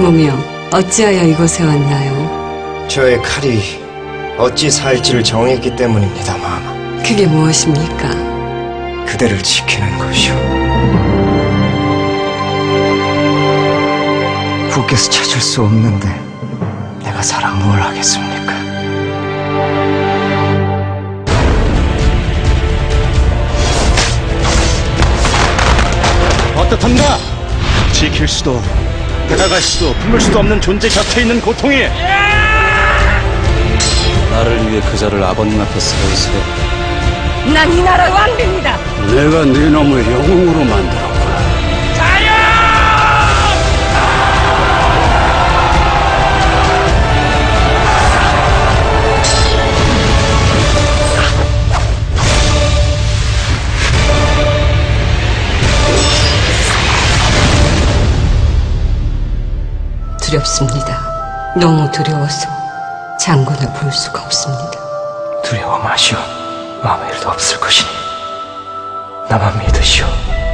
몸이여, 어찌하여 이곳에 왔나요? 저의 칼이 어찌 살지를 정했기 때문입니다만. 그게 무엇입니까? 그대를 지키는 것이오. 국께서 찾을 수 없는데 내가 살아 뭘 하겠습니까? 어떻단가? 지킬 수도, 다가갈 수도, 품을 수도 없는 존재 곁에 있는 고통이! 나를 위해 그자를 아버님 앞에 세우세요. 난 이 나라의 왕비입니다. 내가 네 놈을 영웅으로 만들었구나. 자유! 두렵습니다. 너무 두려워서 장군을 볼 수가 없습니다. 두려워 마시오. 아무 일도 없을 것이니 나만 믿으시오.